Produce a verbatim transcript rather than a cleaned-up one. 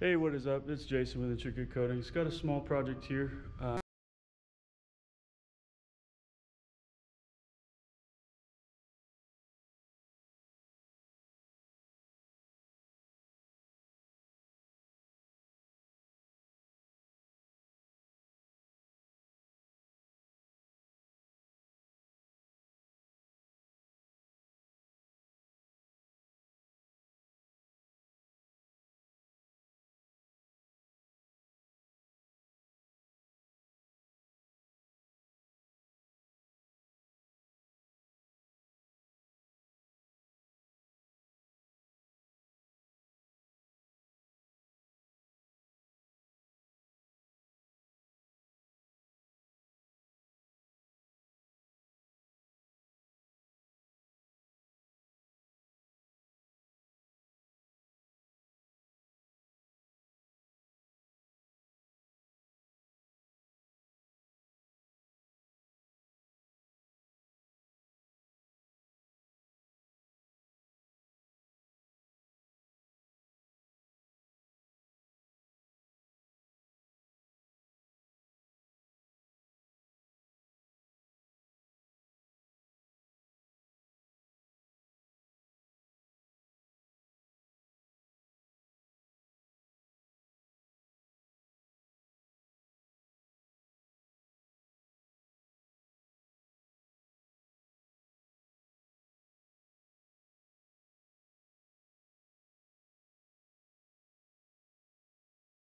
Hey, what is up? It's Jason with Intricate Coatings. Got a small project here. Uh